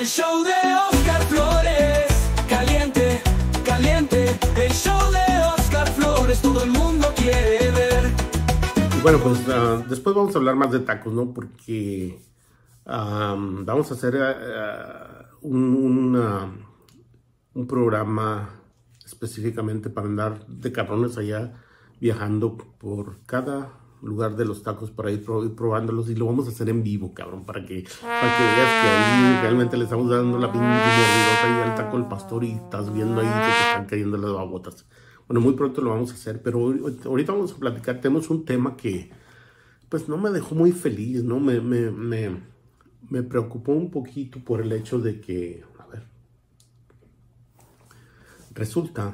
El show de Oscar Flores, caliente, caliente. El show de Oscar Flores, todo el mundo quiere ver. Y bueno, pues después vamos a hablar más de tacos, ¿no? Porque vamos a hacer un programa específicamente para andar de cabrones allá, viajando por cada lugar de los tacos para ir probándolos, y lo vamos a hacer en vivo, cabrón, para que veas que ahí realmente le estamos dando la pinche mordidota ahí al taco del pastor y estás viendo ahí que te están cayendo las babotas. Bueno, muy pronto lo vamos a hacer, pero ahorita vamos a platicar. Tenemos un tema que pues no me dejó muy feliz, ¿no? Me preocupó un poquito por el hecho de que, a ver, resulta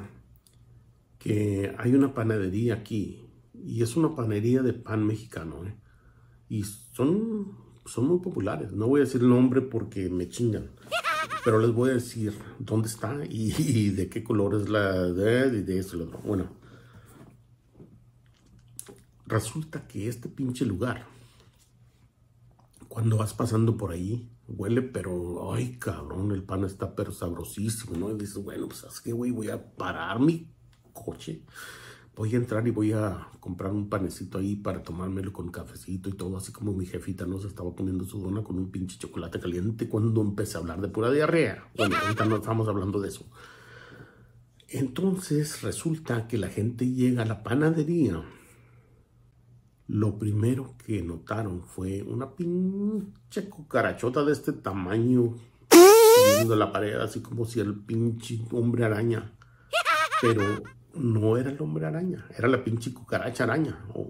que hay una panadería aquí, y es una panadería de pan mexicano, ¿eh? Y son muy populares. No voy a decir el nombre porque me chingan, pero les voy a decir dónde está y de qué color es la de eso y lo otro. Bueno, resulta que este pinche lugar, cuando vas pasando por ahí, huele, pero ay, cabrón, el pan está pero sabrosísimo, ¿no? Y dices, bueno, pues ¿sabes qué, güey? Voy a parar mi coche, voy a entrar y voy a comprar un panecito ahí para tomármelo con cafecito y todo, así como mi jefita nos estaba poniendo su dona con un pinche chocolate caliente cuando empecé a hablar de pura diarrea. Bueno, ahorita no estamos hablando de eso. Entonces resulta que la gente llega a la panadería. Lo primero que notaron fue una pinche cucarachota de este tamaño de la pared, así como si el pinche hombre araña, pero no era el hombre araña, era la pinche cucaracha araña. Oh,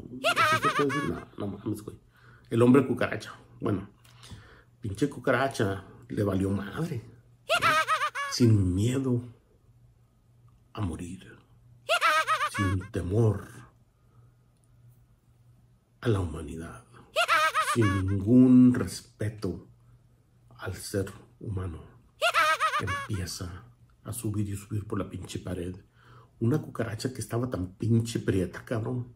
¿qué decir? No mames, güey. El hombre cucaracha. Bueno, pinche cucaracha le valió madre, ¿no? Sin miedo a morir, sin temor a la humanidad, sin ningún respeto al ser humano. Empieza a subir y subir por la pinche pared. Una cucaracha que estaba tan pinche prieta, cabrón.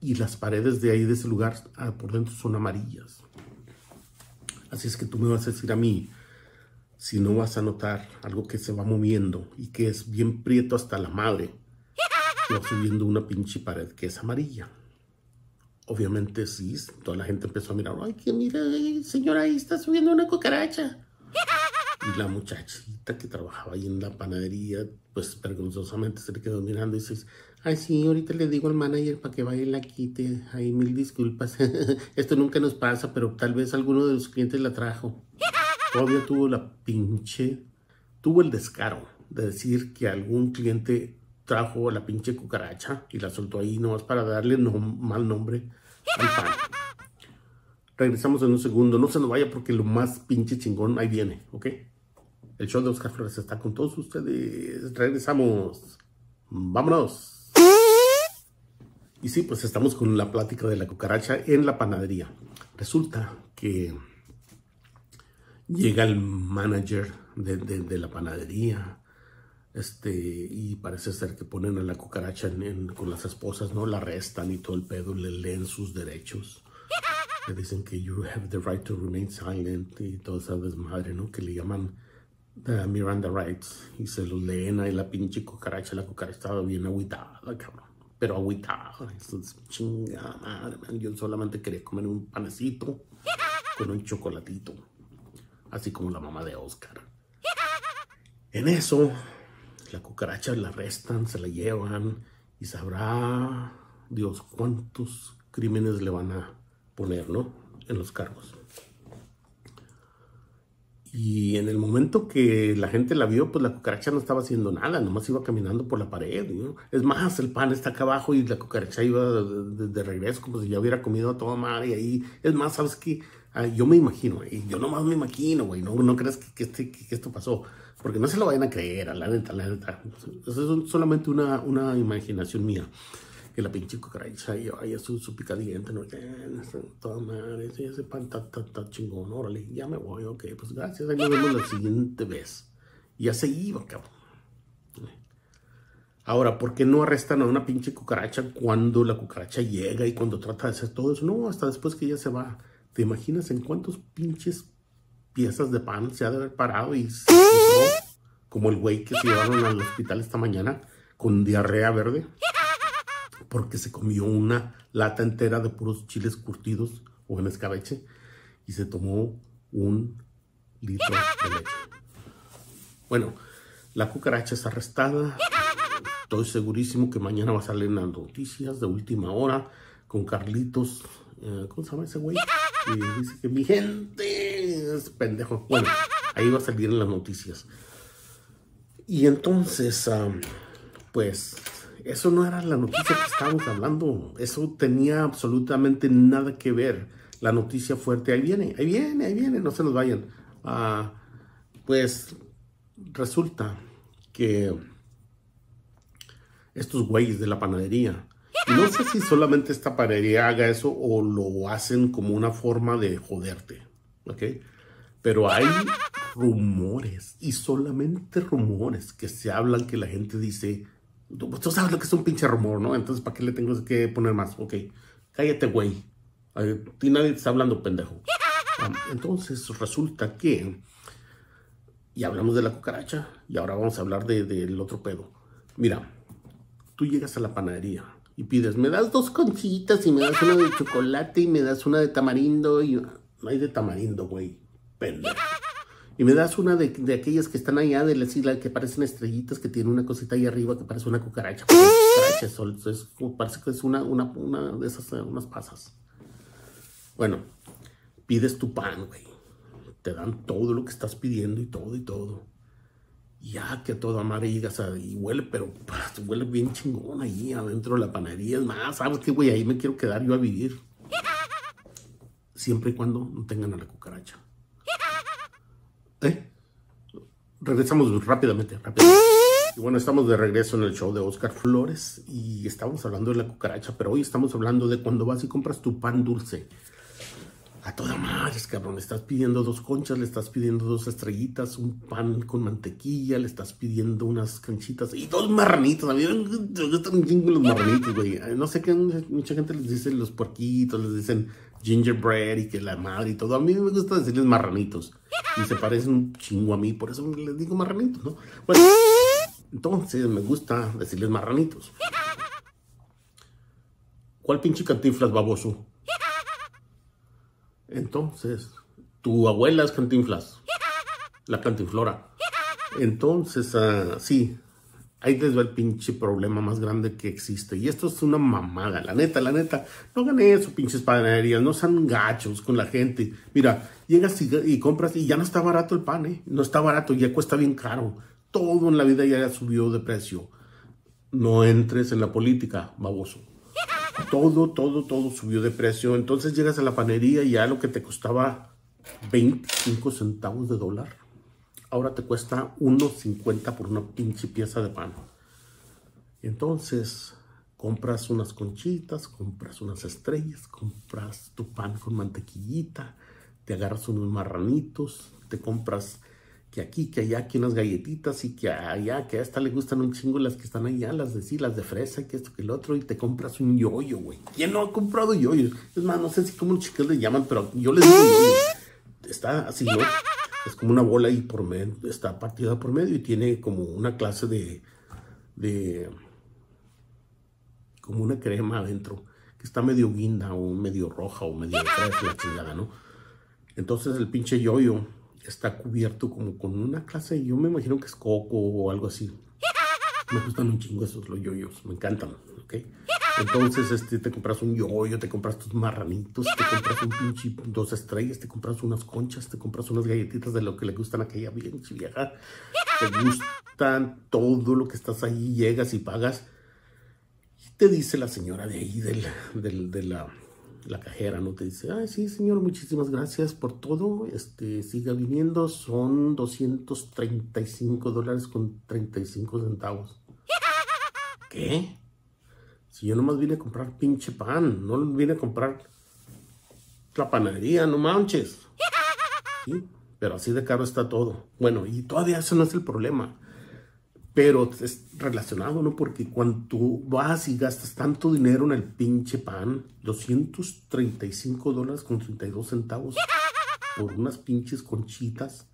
Y las paredes de ahí, de ese lugar, por dentro son amarillas. Así es que tú me vas a decir a mí si no vas a notar algo que se va moviendo y que es bien prieto hasta la madre, que va subiendo una pinche pared que es amarilla. Obviamente sí, toda la gente empezó a mirar. Ay, que mira, señora, ahí está subiendo una cucaracha. Y la muchachita que trabajaba ahí en la panadería, pues vergonzosamente se le quedó mirando y dices, ay, sí, ahorita le digo al manager para que vaya y la quite. Ay, mil disculpas. Esto nunca nos pasa, pero tal vez alguno de los clientes la trajo. Todavía tuvo el descaro de decir que algún cliente trajo a la pinche cucaracha y la soltó ahí nomás para darle mal nombre al pan. Regresamos en un segundo, no se nos vaya porque lo más pinche chingón ahí viene, ¿ok? El show de Oscar Flores está con todos ustedes. Regresamos. Vámonos. Y sí, pues estamos con la plática de la cucaracha en la panadería. Resulta que llega el manager de la panadería. Y parece ser que ponen a la cucaracha con las esposas, ¿no? La arrestan y todo el pedo, le leen sus derechos. Le dicen que you have the right to remain silent y toda esa desmadre, ¿no? Que le llaman Miranda Rights, y se los leen ahí la pinche cucaracha. La cucaracha estaba bien agüitada, cabrón, pero agüitada. Entonces, chingada madre, man, yo solamente quería comer un panecito con un chocolatito, así como la mamá de Oscar. En eso, la cucaracha la arrestan, se la llevan, y sabrá Dios cuántos crímenes le van a poner, ¿no? En los cargos. Y en el momento que la gente la vio, pues la cucaracha no estaba haciendo nada, nomás iba caminando por la pared, ¿no? Es más, el pan está acá abajo y la cucaracha iba de regreso como si ya hubiera comido a toda madre. Y ahí, es más, ¿sabes qué? Yo me imagino, yo nomás me imagino, güey, no creas que esto pasó, porque no se lo vayan a creer, a la neta, la neta. Eso es solamente una imaginación mía. Que la pinche cucaracha lleva su picadiente, ¿no? Toda madre, ese pan está chingón, órale, ya me voy, ok, pues gracias, ahí nos vemos la siguiente vez. Ya se iba, cabrón. Ahora, ¿por qué no arrestan a una pinche cucaracha cuando la cucaracha llega y cuando trata de hacer todo eso? No, hasta después que ya se va. ¿Te imaginas en cuántos pinches piezas de pan se ha de haber parado y se hizo como el güey que se llevaron al hospital esta mañana con diarrea verde porque se comió una lata entera de puros chiles curtidos o en escabeche y se tomó 1 litro de leche. Bueno, la cucaracha es arrestada. Estoy segurísimo que mañana va a salir en las noticias de última hora con Carlitos. ¿Cómo se llama ese güey? Y dice que mi gente es pendejo. Bueno, ahí va a salir en las noticias. Y entonces, pues, eso no era la noticia que estábamos hablando. Eso tenía absolutamente nada que ver. La noticia fuerte, ahí viene, ahí viene, ahí viene. No se nos vayan. Pues, resulta que estos güeyes de la panadería, no sé si solamente esta panadería haga eso o lo hacen como una forma de joderte, ¿ok? Pero hay rumores, y solamente rumores, que se hablan, que la gente dice, tú sabes lo que es un pinche rumor, ¿no? Entonces, ¿para qué le tengo que poner más? Ok, cállate, güey. A ti nadie te está hablando, pendejo. Entonces, resulta que, y hablamos de la cucaracha, y ahora vamos a hablar del otro pedo. Mira, tú llegas a la panadería y pides, me das 2 conchitas y me das una de chocolate y me das una de tamarindo. Y no hay de tamarindo, güey, pendejo. Y me das una de aquellas que están allá de la isla, que parecen estrellitas, que tiene una cosita ahí arriba que parece una cucaracha. Parece que es una de esas, unas pasas. Bueno, pides tu pan, güey. Te dan todo lo que estás pidiendo y todo y todo. Ya que toda madre llegas y huele, pero huele bien chingón ahí adentro de la panadería. Es más, ¿sabes qué, güey? Ahí me quiero quedar yo a vivir. Siempre y cuando no tengan a la cucaracha. Regresamos rápidamente. Y bueno, estamos de regreso en el show de Oscar Flores. Y estábamos hablando de la cucaracha, pero hoy estamos hablando de cuando vas y compras tu pan dulce. A toda madre, cabrón, le estás pidiendo 2 conchas, le estás pidiendo 2 estrellitas, un pan con mantequilla, le estás pidiendo unas canchitas y 2 marranitos. A mí me gustan chingo los marranitos, güey. No sé qué, mucha gente les dice los puerquitos, les dicen gingerbread y que la madre y todo. A mí me gusta decirles marranitos y se parecen un chingo a mí, por eso les digo marranitos, ¿no? Bueno, entonces me gusta decirles marranitos. ¿Cuál pinche Cantinflas, baboso? Entonces, tu abuela es Cantinflas, la Cantinflora. Entonces, sí, ahí les va el pinche problema más grande que existe. Y esto es una mamada, la neta. No hagan eso, pinches panaderías, no sean gachos con la gente. Mira, llegas y compras y ya no está barato el pan, ¿eh? No está barato, ya cuesta bien caro. Todo en la vida ya subió de precio. No entres en la política, baboso. Todo subió de precio. Entonces llegas a la panadería y ya lo que te costaba 25 centavos de dólar, ahora te cuesta 1.50 por una pinche pieza de pan. Entonces compras unas conchitas, compras unas estrellas, compras tu pan con mantequillita, te agarras unos marranitos, te compras que aquí, que allá, que unas galletitas y que allá, que a esta le gustan un chingo las que están allá, las de sí, las de fresa, que esto, que el otro, y te compras un yoyo, güey. ¿Quién no ha comprado yoyos? Es más, no sé si como los chicos le llaman, pero yo les digo yoyo. Está así, ¿no? Es como una bola y por medio, está partida por medio y tiene como una clase de como una crema adentro, que está medio guinda o medio roja o medio fresa, la chingada, ¿no? Entonces el pinche yoyo está cubierto como con una clase, yo me imagino que es coco o algo así. Me gustan un chingo esos los yoyos, me encantan, ¿ok? Entonces te compras un yoyo, te compras tus marranitos, te compras un pinche 2 estrellas, te compras unas conchas, te compras unas galletitas de lo que le gustan a aquella pinche vieja. Te gustan todo lo que estás ahí, llegas y pagas. Y te dice la señora de ahí, de la cajera, ¿no? Te dice, ay, sí, señor, muchísimas gracias por todo, siga viniendo, son $235.35. ¿Qué? Si yo nomás vine a comprar pinche pan, no vine a comprar la panadería, no manches. ¿Sí? Pero así de caro está todo. Bueno, y todavía eso no es el problema. Pero es relacionado, ¿no? Porque cuando tú vas y gastas tanto dinero en el pinche pan, $235.32, por unas pinches conchitas,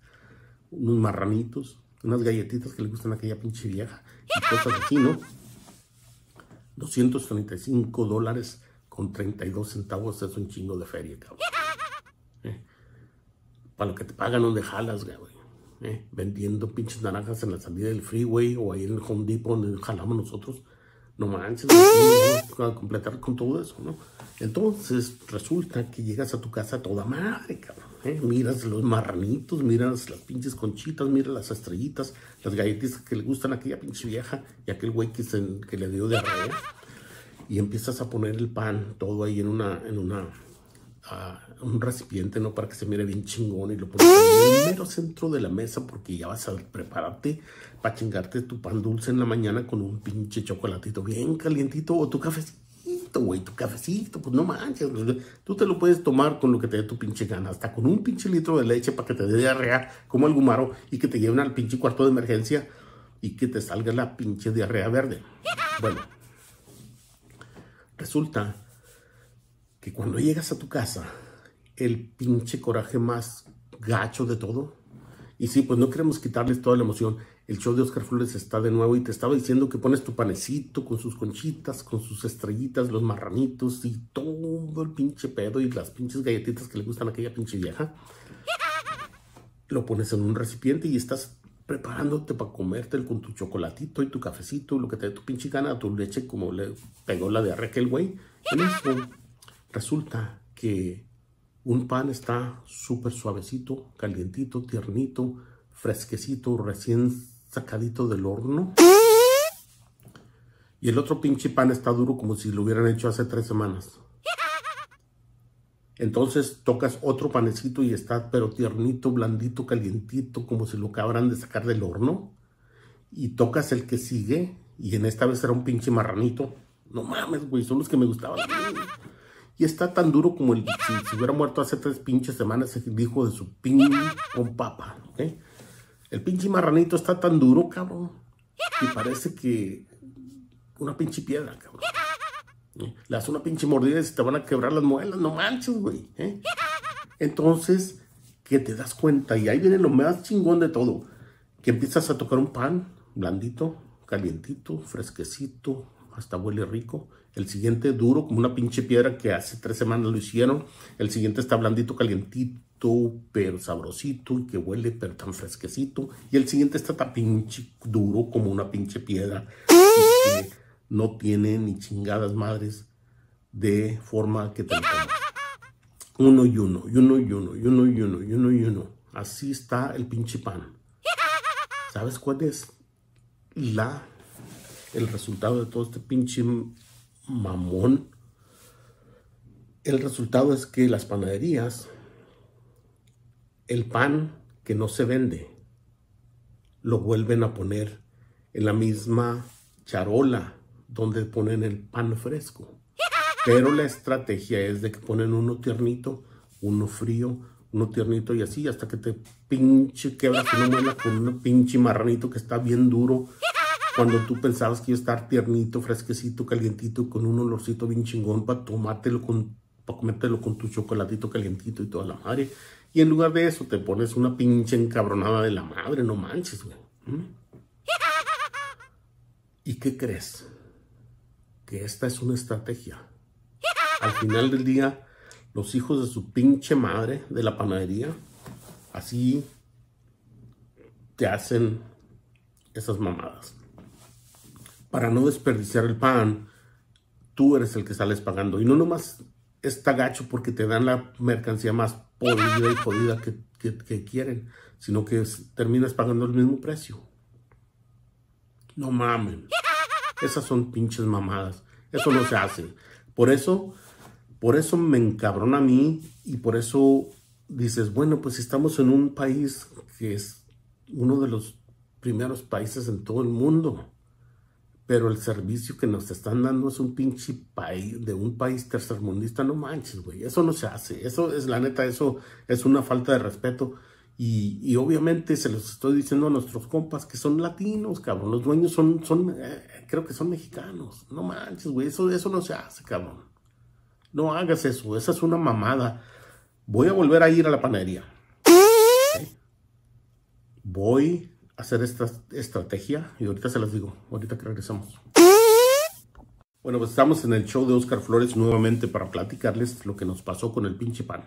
unos marranitos, unas galletitas que le gustan a aquella pinche vieja y cosas así, ¿no? $235.32, es un chingo de feria, cabrón. Para lo que te pagan no jalas, güey. Vendiendo pinches naranjas en la salida del freeway o ahí en el Home Depot donde jalamos nosotros. No manches, a completar con todo eso, ¿no? Entonces resulta que llegas a tu casa toda madre, cabrón. Miras los marranitos, miras las pinches conchitas, miras las estrellitas, las galletitas que le gustan a aquella pinche vieja y aquel güey que le dio diarrea. Y empiezas a poner el pan todo ahí en un recipiente, ¿no? Para que se mire bien chingón, y lo pones en el mero centro de la mesa, porque ya vas a prepararte para chingarte tu pan dulce en la mañana con un pinche chocolatito bien calientito o tu cafecito, güey, tu cafecito, pues no manches, tú te lo puedes tomar con lo que te dé tu pinche gana, hasta con un pinche litro de leche para que te dé diarrea como el gumaro y que te lleven al pinche cuarto de emergencia y que te salga la pinche diarrea verde. Bueno, resulta que cuando llegas a tu casa, el pinche coraje más gacho de todo, y sí, pues no queremos quitarles toda la emoción, el show de Oscar Flores está de nuevo, y te estaba diciendo que pones tu panecito con sus conchitas, con sus estrellitas, los marranitos, y todo el pinche pedo, y las pinches galletitas que le gustan a aquella pinche vieja, lo pones en un recipiente y estás preparándote para comértelo con tu chocolatito y tu cafecito, lo que te dé tu pinche gana, tu leche, como le pegó la de Raquel, güey, en eso. Resulta que un pan está súper suavecito, calientito, tiernito, fresquecito, recién sacadito del horno. Y el otro pinche pan está duro como si lo hubieran hecho hace 3 semanas. Entonces tocas otro panecito y está pero tiernito, blandito, calientito, como si lo acabaran de sacar del horno. Y tocas el que sigue, y en esta vez era un pinche marranito. No mames, güey, son los que me gustaban. Y está tan duro como el si hubiera muerto hace 3 pinches semanas el hijo de su pin con papa, ¿ok? El pinche marranito está tan duro, cabrón, que parece que una pinche piedra, cabrón. Le das una pinche mordida y se te van a quebrar las muelas, no manches, güey. Entonces, que te das cuenta, y ahí viene lo más chingón de todo, que empiezas a tocar un pan blandito, calientito, fresquecito, hasta huele rico. El siguiente duro como una pinche piedra que hace 3 semanas lo hicieron. El siguiente está blandito, calientito, pero sabrosito y que huele pero tan fresquecito. Y el siguiente está tan pinche duro como una pinche piedra y que no tiene ni chingadas madres de forma que te lo comas. Uno y uno, y uno y uno, y uno y uno, y uno y uno. Así está el pinche pan. ¿Sabes cuál es el resultado de todo este pinche mamón? El resultado es que las panaderías, el pan que no se vende, lo vuelven a poner en la misma charola donde ponen el pan fresco. Pero la estrategia es de que ponen uno tiernito, uno frío, uno tiernito y así hasta que te pinche quebras una muela con un pinche marranito que está bien duro. Cuando tú pensabas que iba a estar tiernito, fresquecito, calientito, con un olorcito bien chingón para comértelo con tu chocolatito calientito y toda la madre. Y en lugar de eso te pones una pinche encabronada de la madre, no manches, güey. ¿Y qué crees? Que esta es una estrategia. Al final del día, los hijos de su pinche madre de la panadería, así te hacen esas mamadas. Para no desperdiciar el pan, tú eres el que sales pagando. Y no nomás está gacho porque te dan la mercancía más podrida y jodida que quieren, sino que terminas pagando el mismo precio. No mames. Esas son pinches mamadas. Eso no se hace. Por eso me encabrona a mí y por eso dices, bueno, pues estamos en un país que es uno de los primeros países en todo el mundo. Pero el servicio que nos están dando es un pinche país, de un país tercermundista, no manches, güey. Eso no se hace. Eso es, la neta, eso es una falta de respeto. Y obviamente se los estoy diciendo a nuestros compas que son latinos, cabrón. Los dueños creo que son mexicanos. No manches, güey. Eso no se hace, cabrón. No hagas eso. Esa es una mamada. voy a volver a ir a la panadería. ¿Okay? Voy a hacer esta estrategia y ahorita se las digo, ahorita que regresamos. Bueno, pues estamos en el show de Oscar Flores nuevamente para platicarles lo que nos pasó con el pinche pan.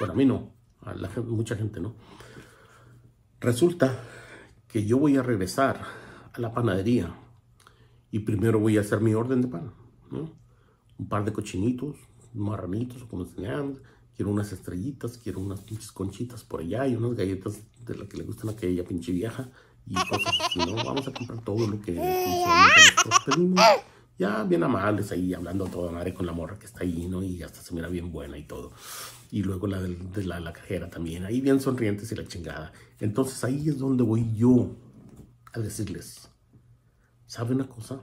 Bueno, a mí no, a la gente, mucha gente no. Resulta que yo voy a regresar a la panadería y primero voy a hacer mi orden de pan, ¿no? Un par de cochinitos, marranitos, como se llaman. Quiero unas estrellitas, quiero unas pinches conchitas por allá y unas galletas de las que le gustan a aquella pinche vieja y cosas así, ¿no? Vamos a comprar todo lo que pedimos. Ya bien amables ahí, hablando a toda madre con la morra que está ahí, ¿no? Y hasta se mira bien buena y todo. Y luego la de la cajera también, ahí bien sonrientes y la chingada. Entonces ahí es donde voy yo a decirles, ¿sabe una cosa?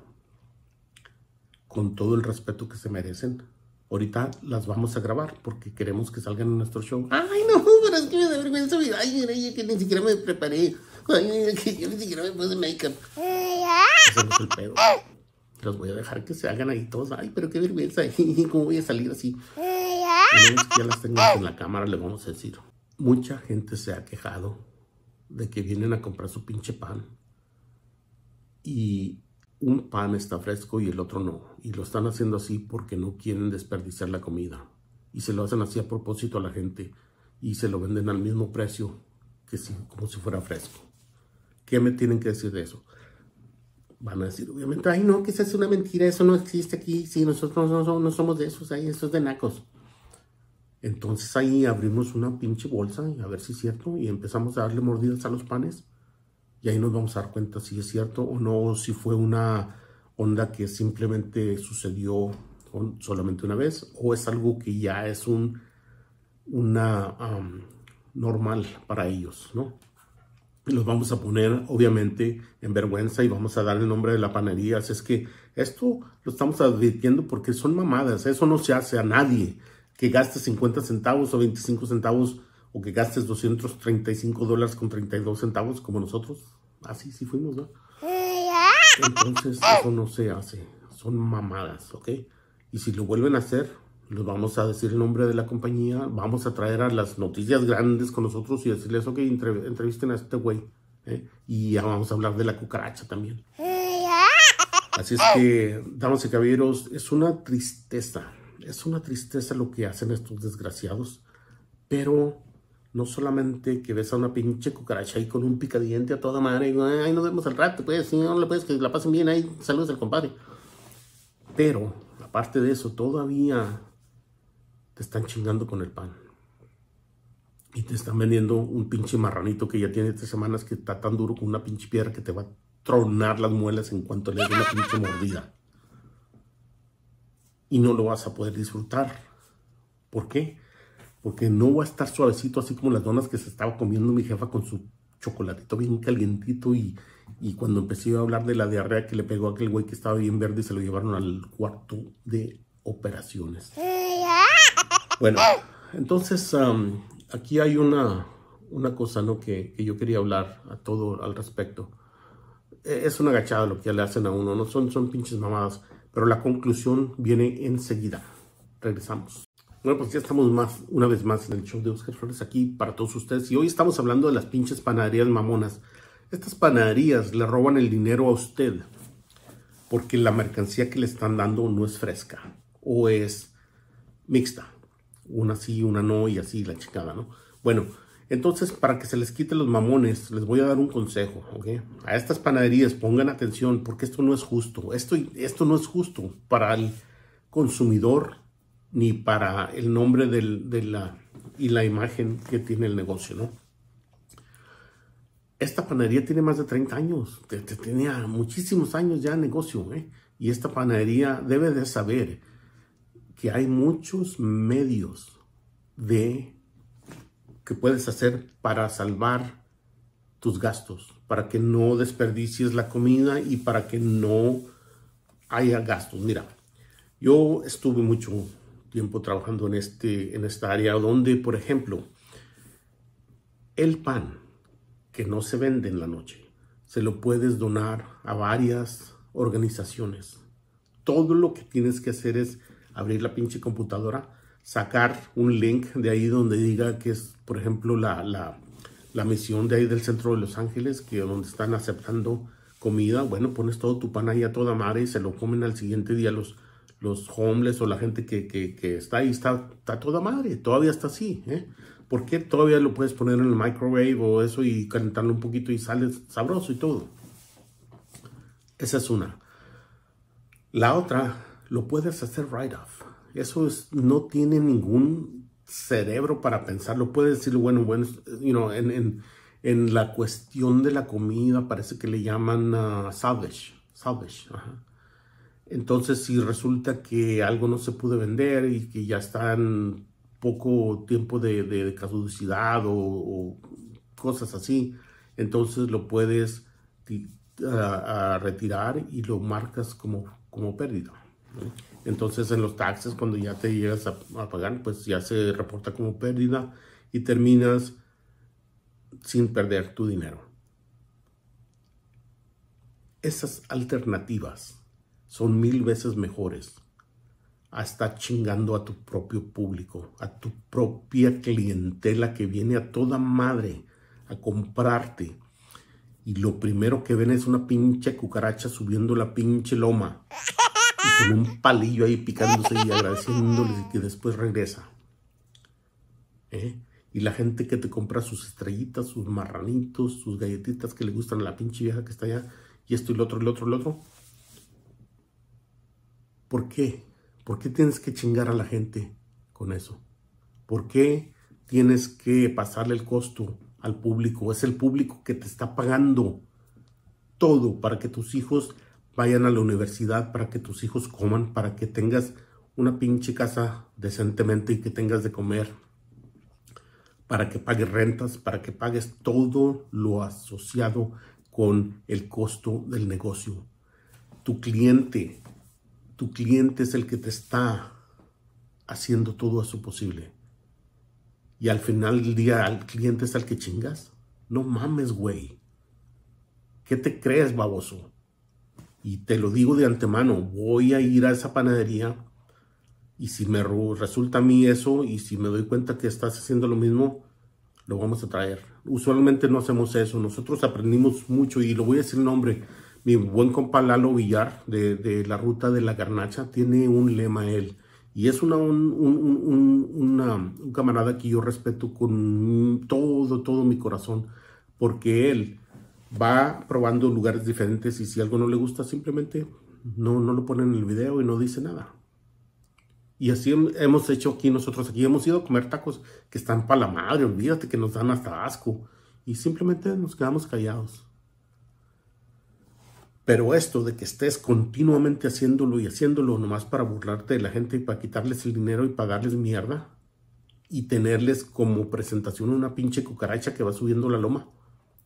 Con todo el respeto que se merecen, ahorita las vamos a grabar porque queremos que salgan en nuestro show. Ay, no, pero es que me da vergüenza. Ay, que ni siquiera me preparé. Ay, que yo ni siquiera me puse make-up. Eso no es el pedo. Los voy a dejar que se hagan ahí todos. Ay, pero qué vergüenza. ¿Cómo voy a salir así? Una vez que ya las tengan en la cámara, le vamos a decir. Mucha gente se ha quejado de que vienen a comprar su pinche pan. Y un pan está fresco y el otro no. Y lo están haciendo así porque no quieren desperdiciar la comida. Y se lo hacen así a propósito a la gente. Y se lo venden al mismo precio que si, como si fuera fresco. ¿Qué me tienen que decir de eso? Van a decir, obviamente, ay no, que esa es una mentira, eso no existe aquí. Sí, nosotros no somos de esos, ahí, esos de nacos. Entonces ahí abrimos una pinche bolsa, a ver si es cierto, y empezamos a darle mordidas a los panes. Y ahí nos vamos a dar cuenta si es cierto o no, o si fue una onda que simplemente sucedió solamente una vez, o es algo que ya es normal para ellos, ¿no? Los vamos a poner, obviamente, en vergüenza y vamos a dar el nombre de la panadería. Así es que esto lo estamos advirtiendo porque son mamadas. Eso no se hace a nadie. Que gastes 50 centavos o 25 centavos o que gastes $235.32 como nosotros. Así sí fuimos, ¿no? Entonces, eso no se hace. Son mamadas, ¿ok? Y si lo vuelven a hacer, les vamos a decir el nombre de la compañía. Vamos a traer a las noticias grandes con nosotros y decirles, ok, entrevisten a este güey. Y ya vamos a hablar de la cucaracha también. Así es que, damas y caballeros, es una tristeza. Es una tristeza lo que hacen estos desgraciados. Pero no solamente que ves a una pinche cucaracha ahí con un picadiente a toda madre. Ay, nos vemos al rato, pues. Sí, no le puedes, que la pasen bien. Ahí, saludos al compadre. Pero, aparte de eso, todavía te están chingando con el pan. Y te están vendiendo un pinche marranito que ya tiene 3 semanas que está tan duro con una pinche piedra que te va a tronar las muelas en cuanto le dé una pinche mordida. Y no lo vas a poder disfrutar. ¿Por qué? Porque no va a estar suavecito así como las donas que se estaba comiendo mi jefa con su chocolatito bien calientito. Y cuando empecé a hablar de la diarrea que le pegó a aquel güey que estaba bien verde y se lo llevaron al cuarto de operaciones. Bueno, entonces aquí hay una cosa, ¿no? que yo quería hablar a todo al respecto. Es una agachada lo que le hacen a uno, ¿no? Son pinches mamadas, pero la conclusión viene enseguida. Regresamos. Bueno, pues ya estamos una vez más en el show de Oscar Flores aquí para todos ustedes. Y hoy estamos hablando de las pinches panaderías mamonas. Estas panaderías le roban el dinero a usted porque la mercancía que le están dando no es fresca o es mixta. Una sí, una no y así la chingada, ¿no? Bueno, entonces para que se les quite los mamones, les voy a dar un consejo, ¿ok? A estas panaderías pongan atención porque esto no es justo. Esto no es justo para el consumidor ni para el nombre y la imagen que tiene el negocio, ¿no? Esta panadería tiene más de 30 años, tenía muchísimos años ya de negocio, ¿eh? Y esta panadería debe de saber que hay muchos medios que puedes hacer para salvar tus gastos, para que no desperdicies la comida y para que no haya gastos. Mira, yo estuve mucho tiempo trabajando en esta área donde, por ejemplo, el pan que no se vende en la noche, se lo puedes donar a varias organizaciones. Todo lo que tienes que hacer es abrir la pinche computadora, sacar un link de ahí donde diga que es, por ejemplo, la misión de ahí del centro de Los Ángeles, que donde están aceptando comida. Bueno, pones todo tu pan ahí a toda madre y se lo comen al siguiente día los homeless o la gente que está ahí. Está toda madre, todavía está así, ¿eh? Porque todavía lo puedes poner en el microwave o eso y calentarlo un poquito y sale sabroso y todo. Esa es una. La otra, lo puedes hacer write off. Eso es, no tiene ningún cerebro para pensarlo. Puedes decir, bueno, you know, en la cuestión de la comida parece que le llaman salvage. Ajá. Entonces, si resulta que algo no se pudo vender y que ya está en poco tiempo de caducidad o cosas así, entonces lo puedes retirar y lo marcas como pérdida. Entonces, en los taxes, cuando ya te llegas a pagar, pues ya se reporta como pérdida y terminas sin perder tu dinero. Esas alternativas son 1000 veces mejores a estar chingando a tu propio público, a tu propia clientela que viene a toda madre a comprarte. Y lo primero que ven es una pinche cucaracha subiendo la pinche loma y con un palillo ahí picándose y agradeciéndoles, que después regresa. Y la gente que te compra sus estrellitas, sus marranitos, sus galletitas que le gustan a la pinche vieja que está allá, y esto y lo otro, y lo otro, y lo otro. ¿Por qué? ¿Por qué tienes que chingar a la gente con eso? ¿Por qué tienes que pasarle el costo al público? Es el público que te está pagando todo para que tus hijos vayan a la universidad, para que tus hijos coman, para que tengas una pinche casa decentemente y que tengas de comer, para que pagues rentas, para que pagues todo lo asociado con el costo del negocio. Tu cliente es el que te está haciendo todo eso posible. Y al final del día, al cliente es al que chingas. No mames, güey. ¿Qué te crees, baboso? Y te lo digo de antemano, voy a ir a esa panadería y si me resulta a mí eso y si me doy cuenta que estás haciendo lo mismo, lo vamos a traer. Usualmente no hacemos eso. Nosotros aprendimos mucho y lo voy a decir nombre. Mi buen compa Lalo Villar de la Ruta de la Garnacha tiene un lema él. Y es un camarada que yo respeto con todo mi corazón, porque él va probando lugares diferentes y si algo no le gusta, simplemente no lo pone en el video y no dice nada. Y así hemos hecho aquí nosotros. Aquí hemos ido a comer tacos que están para la madre, olvídate, que nos dan hasta asco. Y simplemente nos quedamos callados. Pero esto de que estés continuamente haciéndolo y haciéndolo nomás para burlarte de la gente y para quitarles el dinero y pagarles mierda y tenerles como presentación una pinche cucaracha que va subiendo la loma,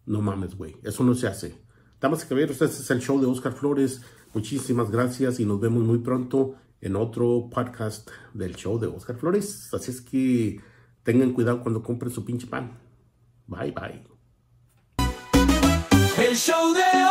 no mames, güey, eso no se hace. Damas y caballeros, este es el show de Oscar Flores. Muchísimas gracias y nos vemos muy pronto en otro podcast del show de Oscar Flores. Así es que tengan cuidado cuando compren su pinche pan. Bye, bye. El show de